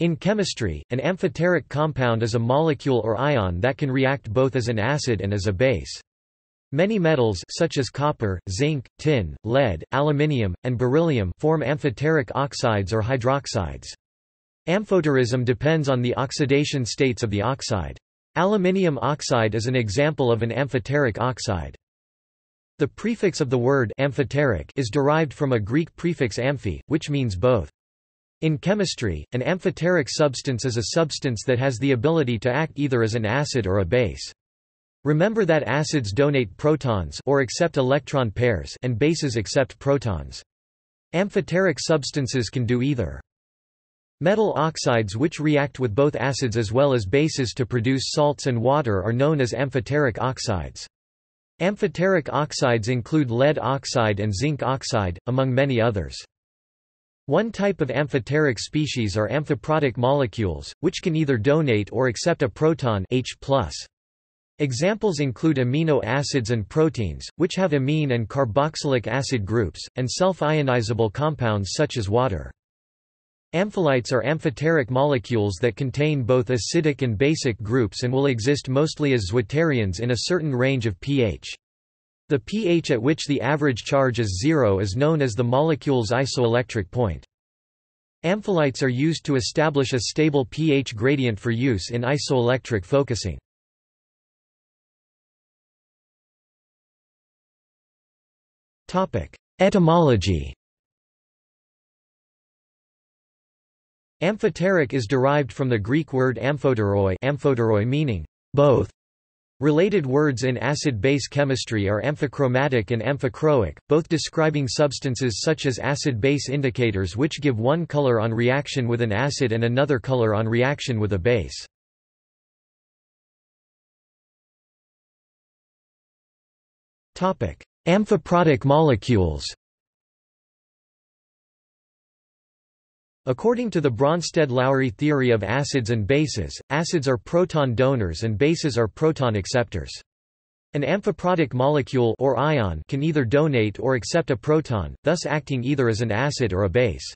In chemistry, an amphoteric compound is a molecule or ion that can react both as an acid and as a base. Many metals such as copper, zinc, tin, lead, aluminium, and beryllium form amphoteric oxides or hydroxides. Amphoterism depends on the oxidation states of the oxide. Aluminium oxide is an example of an amphoteric oxide. The prefix of the word amphoteric is derived from a Greek prefix amphi, which means both. In chemistry, an amphoteric substance is a substance that has the ability to act either as an acid or a base. Remember that acids donate protons or accept electron pairs and bases accept protons. Amphoteric substances can do either. Metal oxides which react with both acids as well as bases to produce salts and water are known as amphoteric oxides. Amphoteric oxides include lead oxide and zinc oxide, among many others. One type of amphoteric species are amphiprotic molecules, which can either donate or accept a proton H+. Examples include amino acids and proteins, which have amine and carboxylic acid groups, and self-ionizable compounds such as water. Ampholytes are amphoteric molecules that contain both acidic and basic groups and will exist mostly as zwitterions in a certain range of pH. The pH at which the average charge is zero is known as the molecule's isoelectric point. Ampholytes are used to establish a stable pH gradient for use in isoelectric focusing. Etymology. Amphoteric is derived from the Greek word amphoteroi, amphoteroi meaning both. Related words in acid-base chemistry are amphichromatic and amphicroic, both describing substances such as acid-base indicators which give one color on reaction with an acid and another color on reaction with a base. Amphiprotic molecules. According to the Brønsted-Lowry theory of acids and bases, acids are proton donors and bases are proton acceptors. An amphiprotic molecule or ion can either donate or accept a proton, thus acting either as an acid or a base.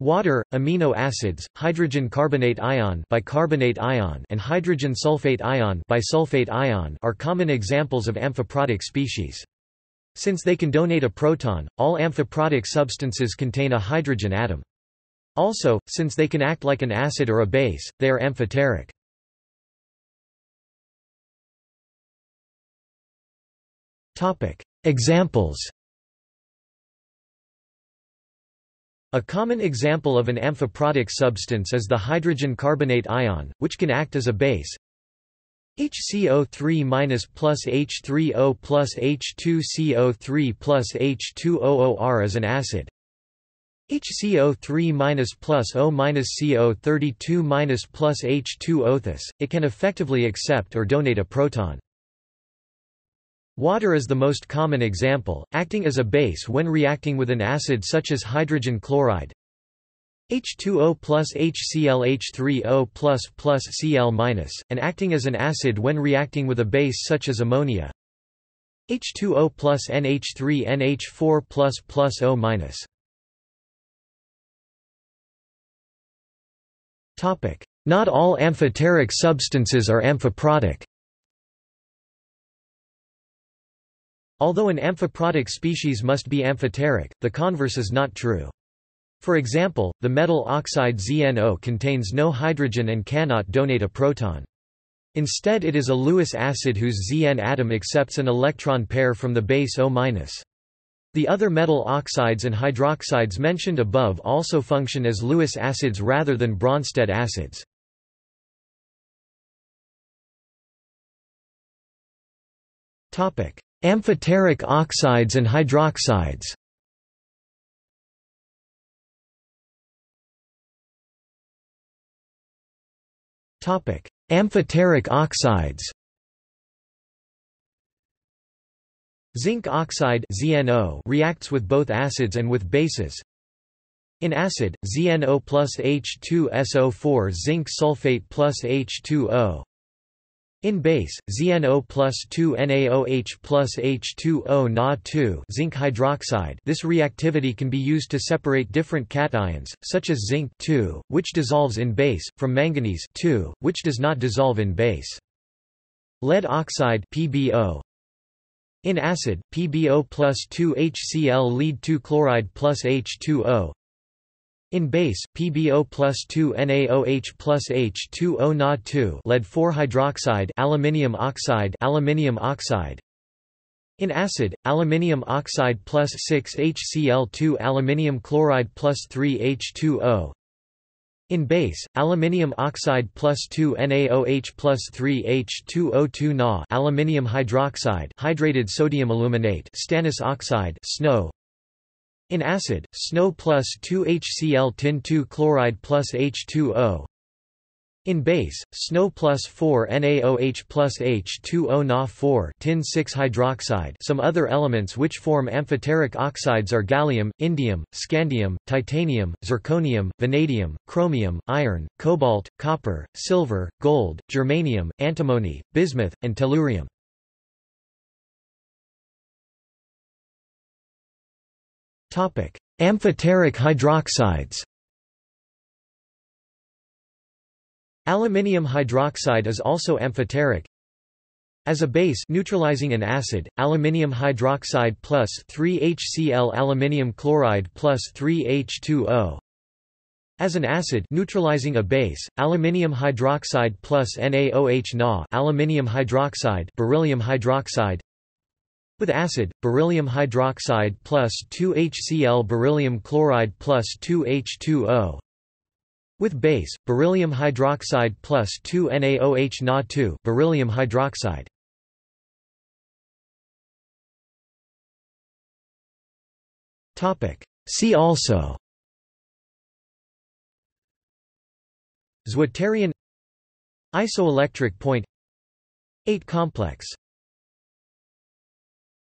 Water, amino acids, hydrogen carbonate ion and hydrogen sulfate ion are common examples of amphiprotic species. Since they can donate a proton, all amphiprotic substances contain a hydrogen atom. Also, since they can act like an acid or a base, they are amphoteric. Examples. A common example of an amphiprotic substance is the hydrogen carbonate ion, which can act as a base. HCO3- plus H3O plus H2CO3 plus H2OOR as an acid. HCO3- plus O- CO32- plus H2O. It can effectively accept or donate a proton. Water is the most common example, acting as a base when reacting with an acid such as hydrogen chloride. H2O plus HCl H3O plus plus Cl minus, and acting as an acid when reacting with a base such as ammonia. H2O plus NH3 NH4 plus plus O minus. Not all amphoteric substances are amphiprotic. Although an amphiprotic species must be amphoteric, the converse is not true. For example, the metal oxide ZnO contains no hydrogen and cannot donate a proton. Instead it is a Lewis acid whose Zn atom accepts an electron pair from the base O-. The other metal oxides and hydroxides mentioned above also function as Lewis acids rather than Brønsted acids. Amphoteric oxides and hydroxides. Amphoteric oxides. Zinc oxide (ZnO) reacts with both acids and with bases. In acid, ZnO plus H2SO4 zinc sulfate plus H2O. In base, ZnO plus 2 NaOH plus H2O Na2 zinc hydroxide. This reactivity can be used to separate different cations, such as zinc which dissolves in base, from manganese which does not dissolve in base. Lead oxide PbO. In acid, PbO plus 2HCl lead 2 chloride plus H2O. In base, PbO plus 2 NaOH plus H2O Na2 lead 4 hydroxide aluminium oxide. In acid, aluminium oxide plus 6 HCl2 aluminium chloride plus 3 H2O. In base, aluminium oxide plus 2 NaOH plus 3 H2O2 Na aluminium hydroxide hydrated sodium aluminate stannous oxide snow. In acid, SNO plus 2HCl tin 2 chloride plus H2O. In base, SNO plus 4 NaOH plus H2O Na 4 tin 6 hydroxide. Some other elements which form amphoteric oxides are gallium, indium, scandium, titanium, zirconium, vanadium, chromium, iron, cobalt, copper, silver, gold, germanium, antimony, bismuth, and tellurium. Amphoteric hydroxides. Aluminium hydroxide is also amphoteric. As a base neutralizing an acid, aluminium hydroxide plus 3HCl aluminium chloride plus 3H2O. As an acid neutralizing a base, aluminium hydroxide plus NaOH Na aluminium hydroxide beryllium hydroxide. With acid, beryllium hydroxide plus 2HCl beryllium chloride plus 2H2O. With base, beryllium hydroxide plus 2NaOH Na2 beryllium hydroxide. See also: Zwitterion, isoelectric point, 8-complex.